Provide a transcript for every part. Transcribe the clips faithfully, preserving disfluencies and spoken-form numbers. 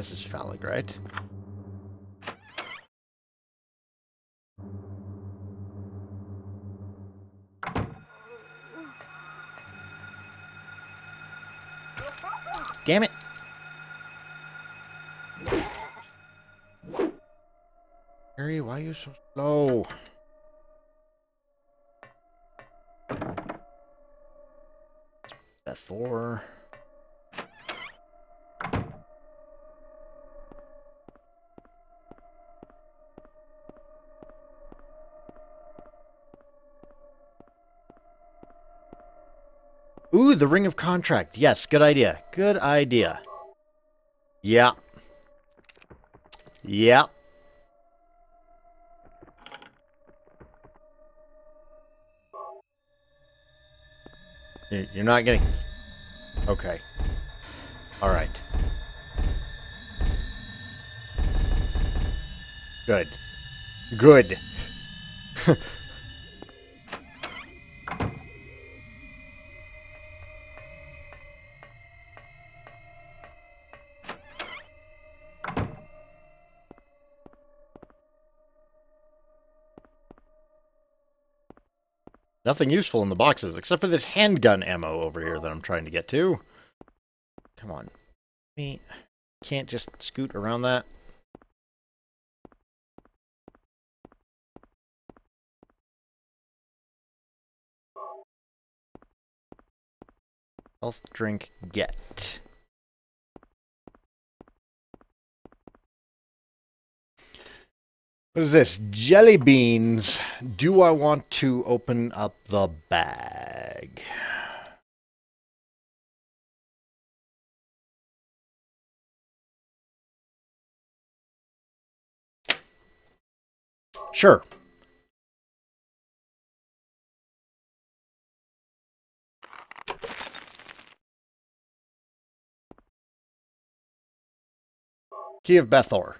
This is phallic, right? Damn it! Harry, why are you so slow? That Thor. Ooh, the Ring of Contract. Yes, good idea. Good idea. Yeah. Yeah. You're not getting... Okay. All right. Good. Good. Nothing useful in the boxes, except for this handgun ammo over here that I'm trying to get to. Come on. Me can't just scoot around that. Health drink get. What is this? Jelly beans. Do I want to open up the bag? Sure. Key of Bethor.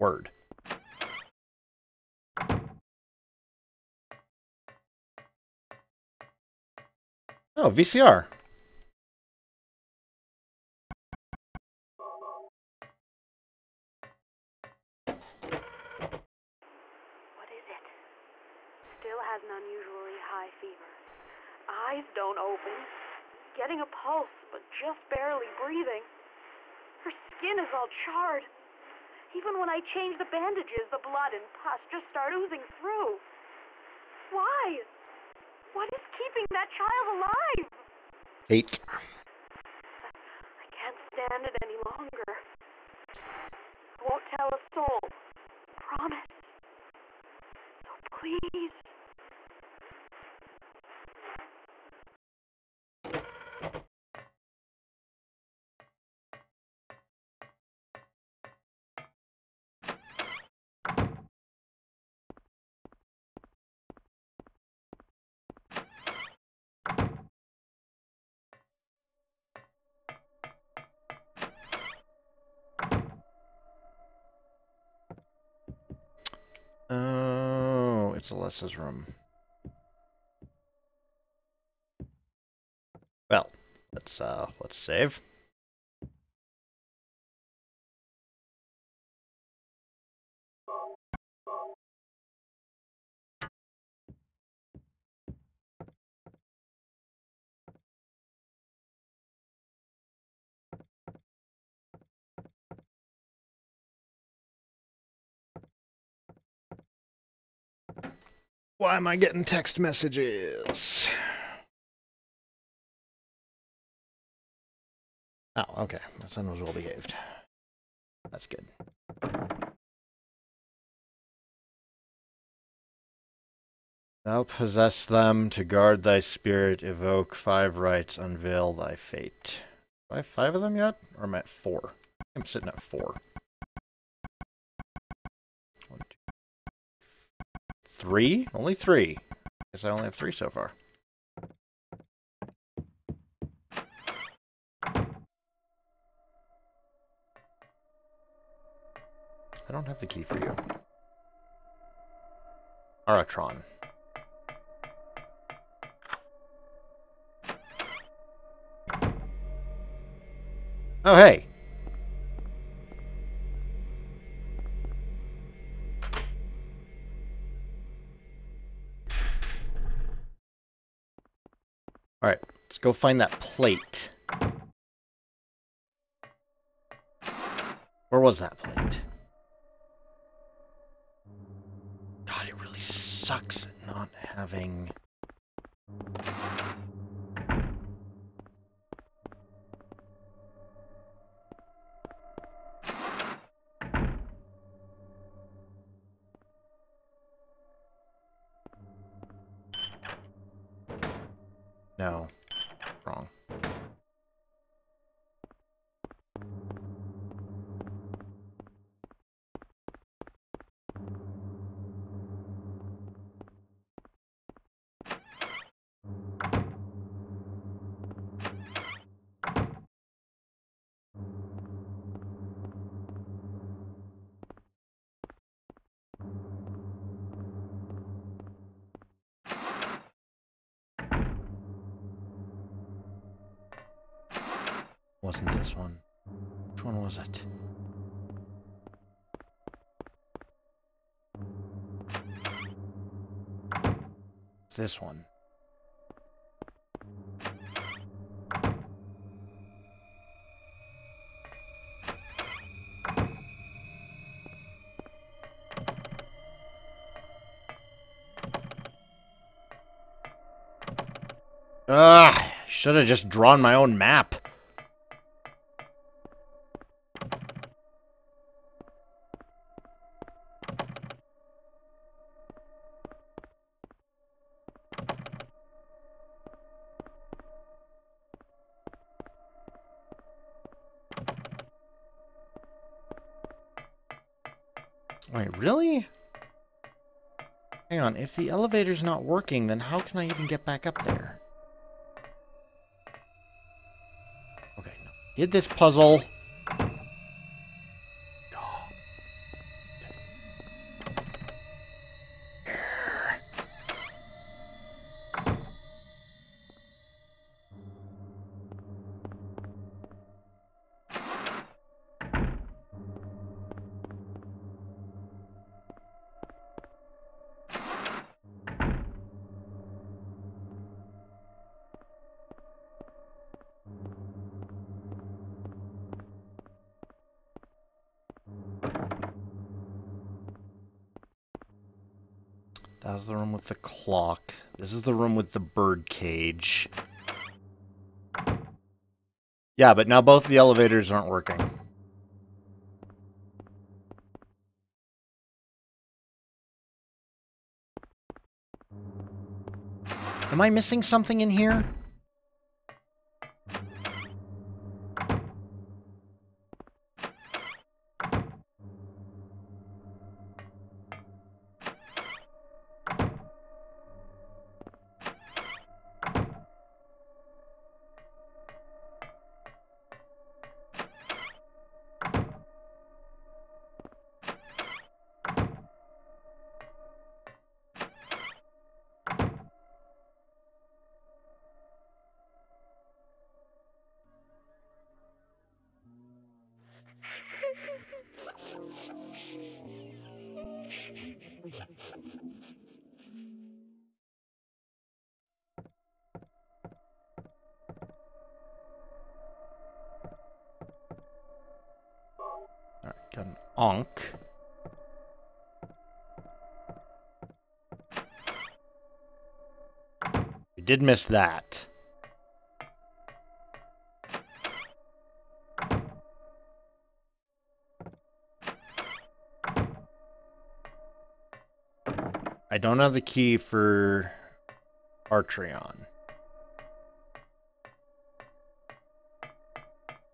Word. Oh, V C R. What is it? Still has an unusually high fever. Eyes don't open. Getting a pulse, but just barely breathing. Her skin is all charred. Even when I change the bandages, the blood and pus just start oozing through. Why? What is keeping that child alive? Eight. I can't stand it any longer. I won't tell a soul. I promise. So please. Oh, it's Alessa's room. Well, let's uh let's save. Why am I getting text messages? Oh, okay. My son was well behaved. That's good. Thou possess them to guard thy spirit, evoke five rites, unveil thy fate. Do I have five of them yet? Or am I at four? I'm sitting at four. Three? Only three. Guess I only have three so far. I don't have the key for you. Aratron. Oh, hey! Alright, let's go find that plate. Where was that plate? God, it really sucks not having... No. Wrong. Wasn't this one? Which one was it? It's this one. Ugh! Should have just drawn my own map. Wait, really? Hang on, if the elevator's not working, then how can I even get back up there? Okay, no. Did this puzzle. That was the room with the clock. This is the room with the bird cage. Yeah, but now both the elevators aren't working. Am I missing something in here? All right, got an onk. We did miss that. I don't have the key for Artrion.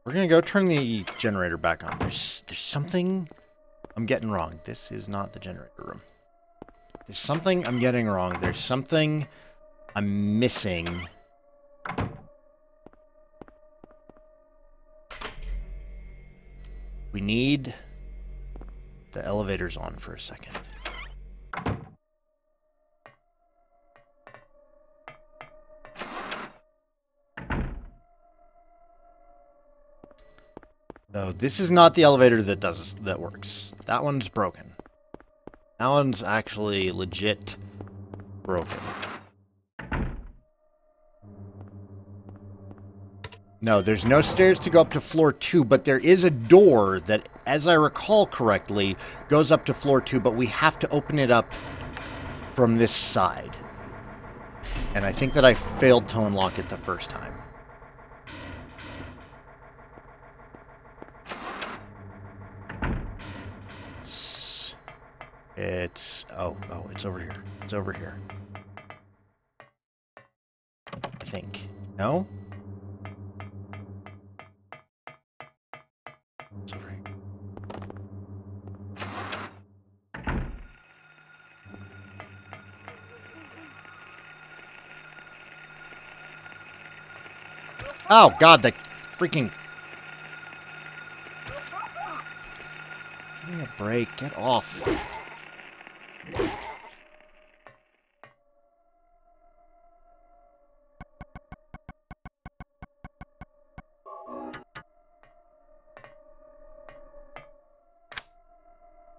We're gonna go turn the generator back on. There's, there's something I'm getting wrong. This is not the generator room. There's something I'm getting wrong. There's something I'm missing. We need the elevators on for a second. No, this is not the elevator that does that works. That one's broken. That one's actually legit broken. No, there's no stairs to go up to floor two, but there is a door that, as I recall correctly, goes up to floor two, but we have to open it up from this side. And I think that I failed to unlock it the first time. It's... it's oh, oh, it's over here. It's over here. I think. No? Sorry. Oh god, the freaking... Give me a break, get off.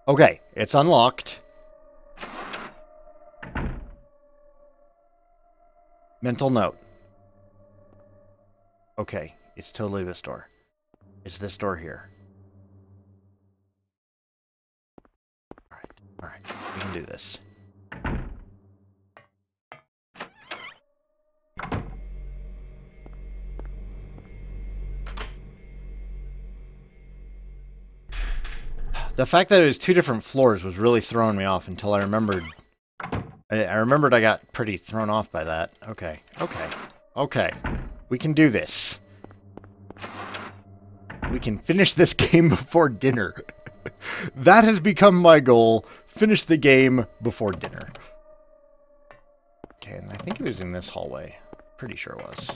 Okay, it's unlocked. Mental note. Okay, it's totally this door. It's this door here. Alright, alright, we can do this. The fact that it was two different floors was really throwing me off until I remembered... I, I remembered I got pretty thrown off by that. Okay. Okay. Okay. We can do this. We can finish this game before dinner. That has become my goal. Finish the game before dinner. Okay, and I think it was in this hallway. Pretty sure it was.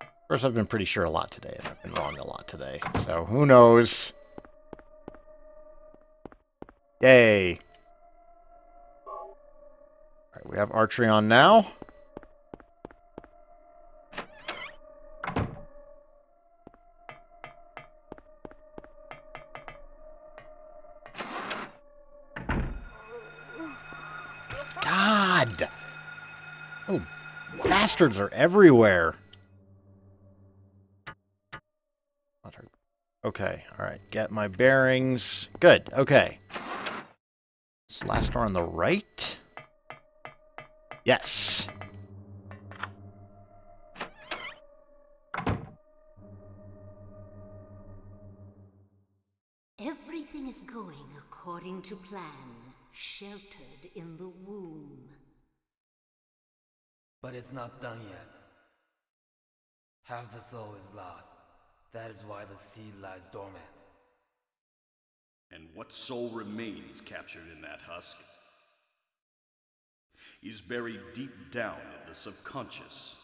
Of course, I've been pretty sure a lot today, and I've been wrong a lot today. So, who knows? Yay! Alright, we have Artrion now. God! Oh, bastards are everywhere! Okay, alright, get my bearings. Good, okay. This last door on the right? Yes! Everything is going according to plan, sheltered in the womb. But it's not done yet. Half the soul is lost. That is why the seed lies dormant. And what soul remains captured in that husk is buried deep down in the subconscious.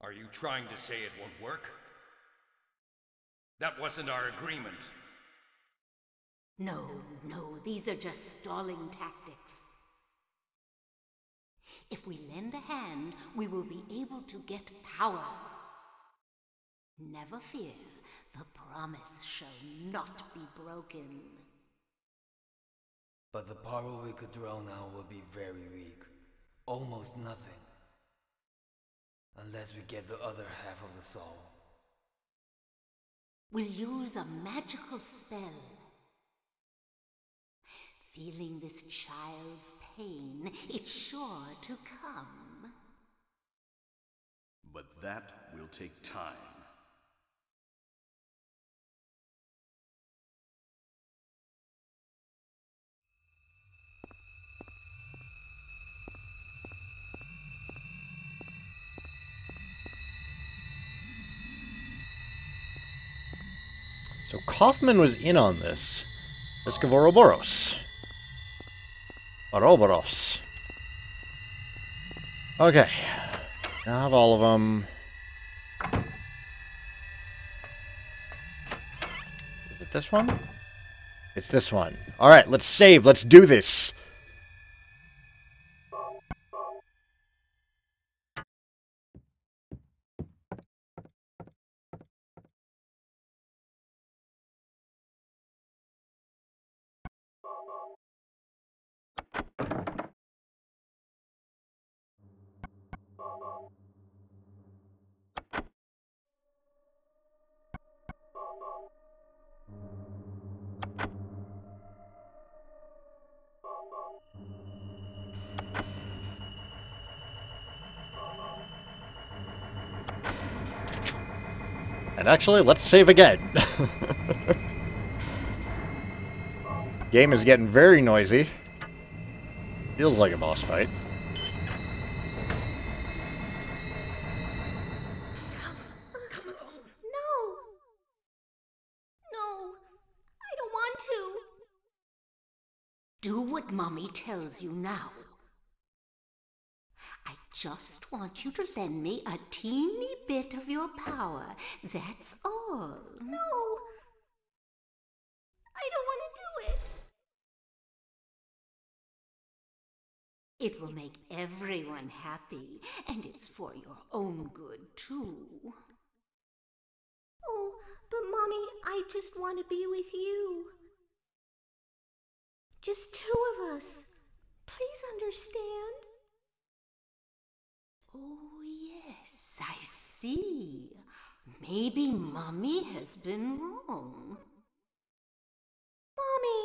Are you trying to say it won't work? That wasn't our agreement. No, no, these are just stalling tactics. If we lend a hand, we will be able to get power. Never fear, the promise shall not be broken. But the power we could draw now will be very weak. Almost nothing. Unless we get the other half of the soul. We'll use a magical spell. Feeling this child's pain, it's sure to come. But that will take time. So Kaufman was in on this. That's Kavoroboros. Kavoroboros. Okay. Now I have all of them. Is it this one? It's this one. Alright, let's save. Let's do this. And actually, let's save again. Game is getting very noisy. Feels like a boss fight. Come, come along. No. No. I don't want to. Do what Mommy tells you now. I just want you to lend me a teeny bit of your power. That's all. No. I don't want to do it. It will make everyone happy, and it's for your own good, too. Oh, but Mommy, I just want to be with you. Just two of us. Please understand. Oh, yes, I see. Maybe Mommy has been wrong. Mommy!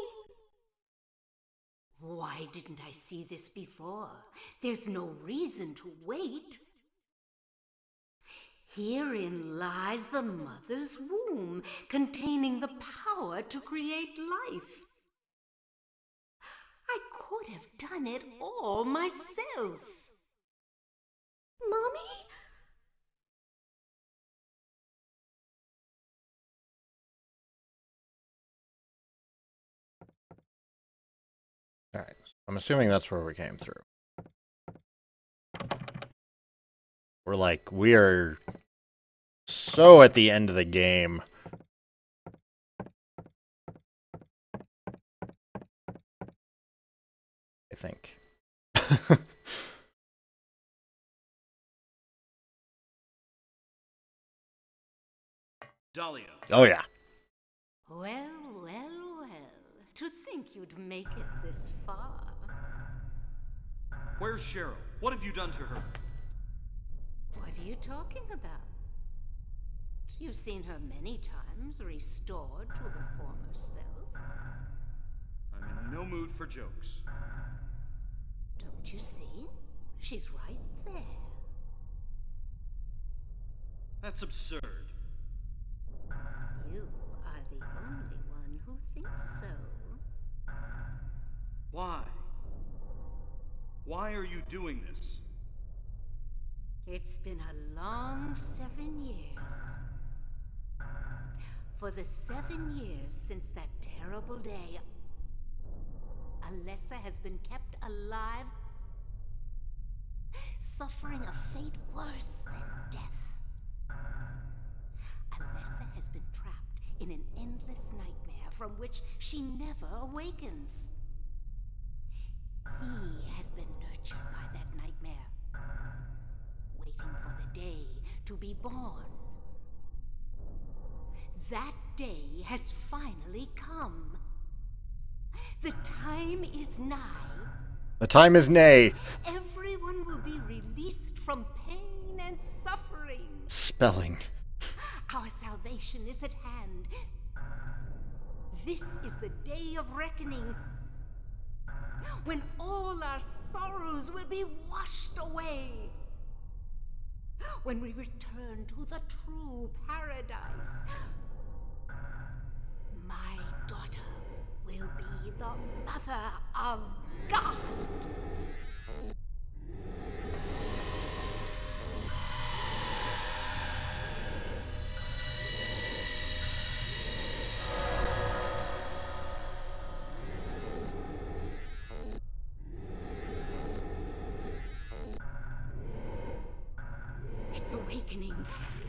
Why didn't I see this before? There's no reason to wait. Herein lies the mother's womb, containing the power to create life. I could have done it all myself. Mommy? All right, I'm assuming that's where we came through. We're like, we are so at the end of the game. I think. Dahlia. Oh, yeah. Well, well. To think you'd make it this far. Where's Cheryl? What have you done to her? What are you talking about? You've seen her many times, restored to her former self. I'm in no mood for jokes. Don't you see? She's right there. That's absurd. You are the only one who thinks so. Why? Why are you doing this? It's been a long seven years. For the seven years since that terrible day, Alessa has been kept alive, suffering a fate worse than death. Alessa has been trapped in an endless nightmare from which she never awakens. He has been nurtured by that nightmare, waiting for the day to be born. That day has finally come. The time is nigh. The time is nay. Everyone will be released from pain and suffering. Spelling. Our salvation is at hand. This is the day of reckoning. When all our sorrows will be washed away. When we return to the true paradise. My daughter will be the mother of God.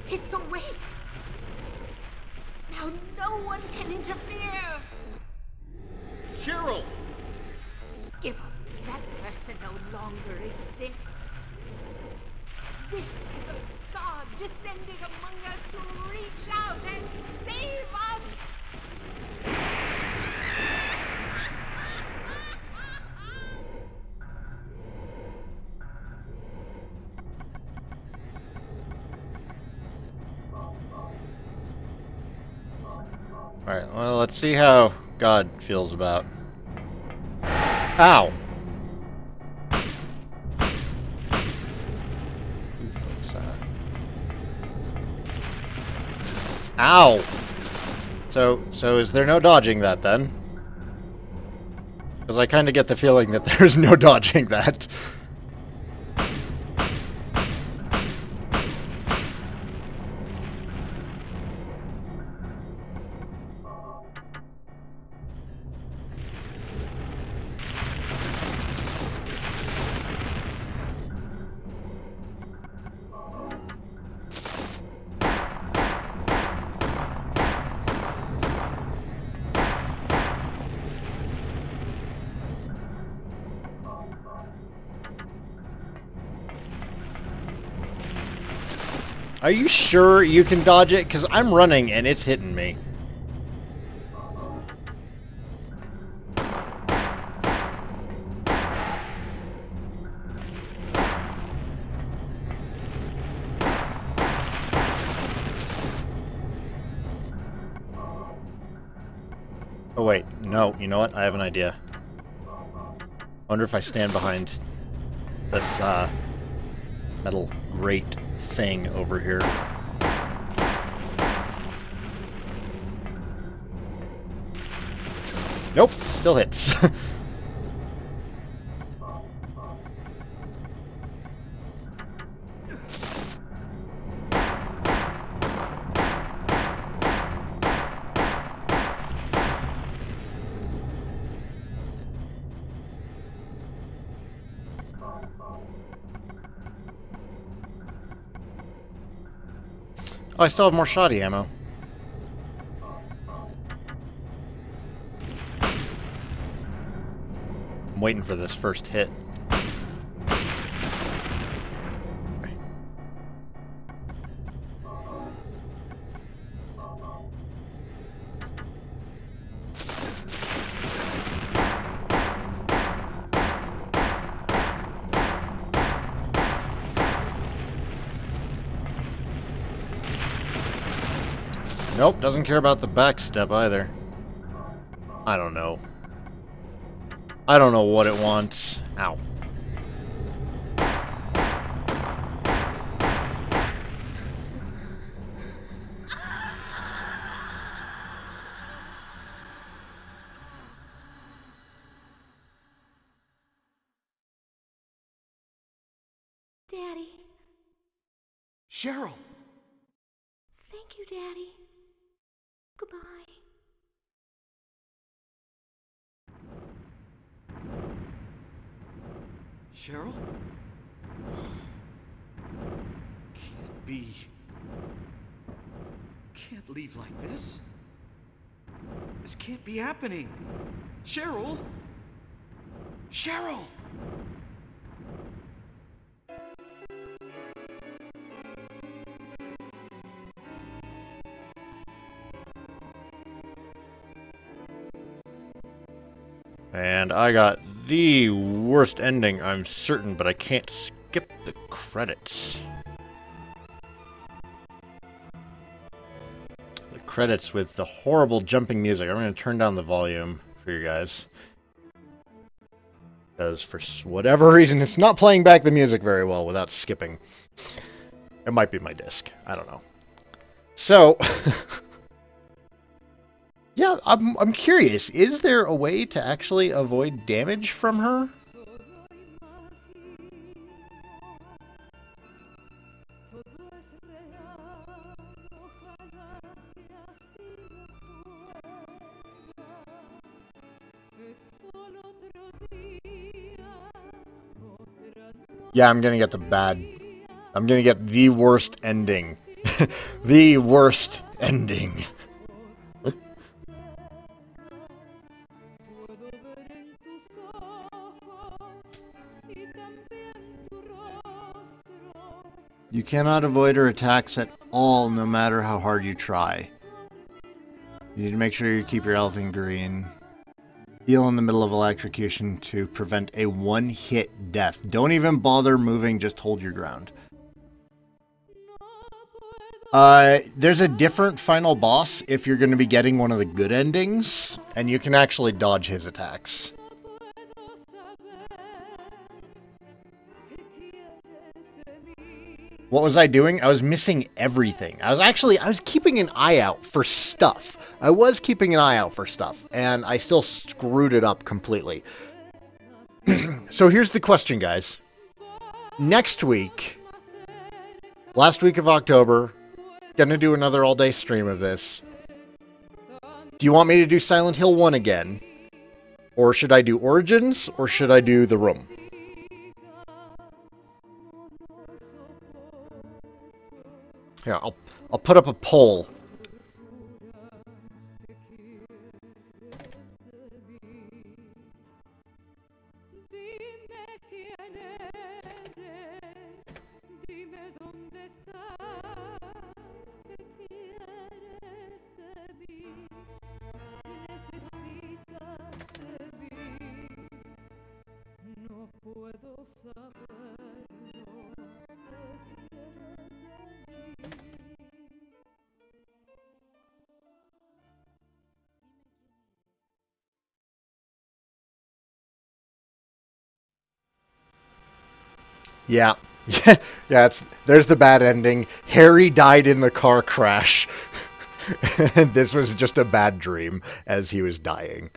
It's awake! Now no one can interfere! Cheryl! Give up. That person no longer exists. This is a god descended among us to reach out and save us! Alright, well, let's see how God feels about... Ow! Let's, uh... Ow! So, so is there no dodging that then? Because I kind of get the feeling that there's no dodging that. Are you sure you can dodge it? Because I'm running and it's hitting me. Oh wait, no, you know what? I have an idea. I wonder if I stand behind this uh, metal grate thing over here. Nope, still hits. I still have more shoddy ammo. I'm waiting for this first hit. Okay. Nope, doesn't care about the back step either. I don't know. I don't know what it wants. Ow. Daddy. Cheryl. Thank you, Daddy. Goodbye. Cheryl? Can't be. Can't leave like this. This can't be happening. Cheryl? Cheryl! And I got the worst ending, I'm certain, but I can't skip the credits. The credits with the horrible jumping music. I'm going to turn down the volume for you guys. Because for whatever reason, it's not playing back the music very well without skipping. It might be my disc. I don't know. So... Yeah, I'm, I'm curious, is there a way to actually avoid damage from her? Yeah, I'm gonna get the bad... I'm gonna get the worst ending. The worst ending. You cannot avoid her attacks at all, no matter how hard you try. You need to make sure you keep your health in green. Heal in the middle of electrocution to prevent a one-hit death. Don't even bother moving, just hold your ground. Uh, there's a different final boss if you're going to be getting one of the good endings, and you can actually dodge his attacks. What was I doing? I was missing everything. I was actually, I was keeping an eye out for stuff. I was keeping an eye out for stuff, and I still screwed it up completely. So here's the question, guys. Next week, last week of October, gonna do another all-day stream of this. Do you want me to do Silent Hill one again? Or should I do Origins, or should I do The Room? Here, I'll, I'll put up a poll. Yeah, yeah, it's, there's the bad ending. Harry died in the car crash. And this was just a bad dream as he was dying.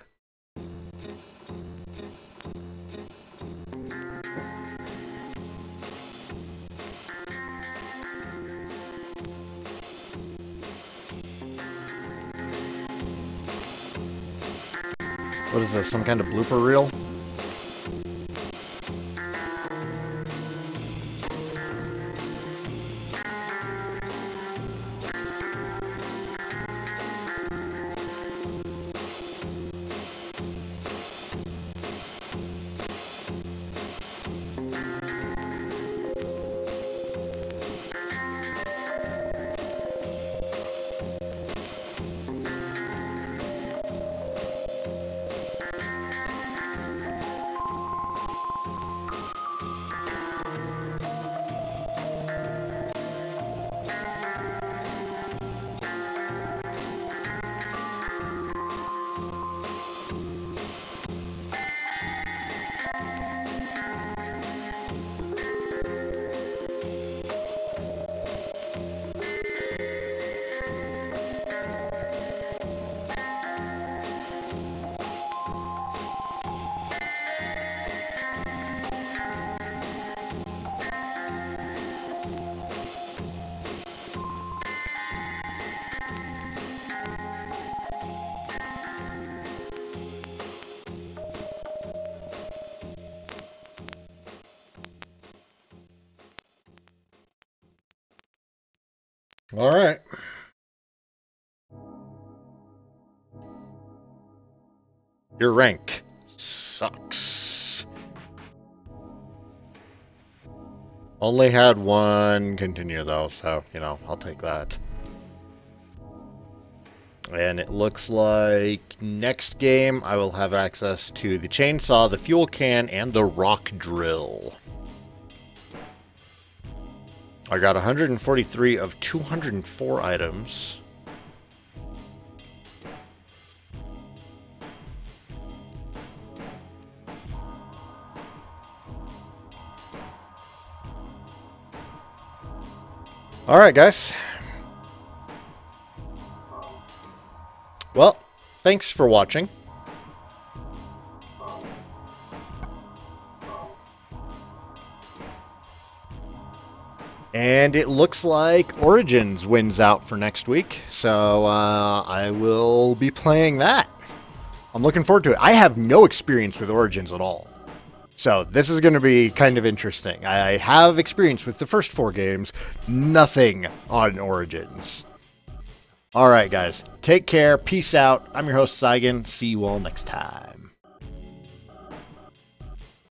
What is this, some kind of blooper reel? All right. Your rank sucks. Only had one continue though, so, you know, I'll take that. And it looks like next game I will have access to the chainsaw, the fuel can, and the rock drill. I got one hundred forty-three of two hundred four items. All right, guys. Well, thanks for watching. And it looks like Origins wins out for next week, so uh, I will be playing that. I'm looking forward to it. I have no experience with Origins at all, so this is going to be kind of interesting. I have experience with the first four games, nothing on Origins. All right, guys, take care. Peace out. I'm your host, Saigon. See you all next time.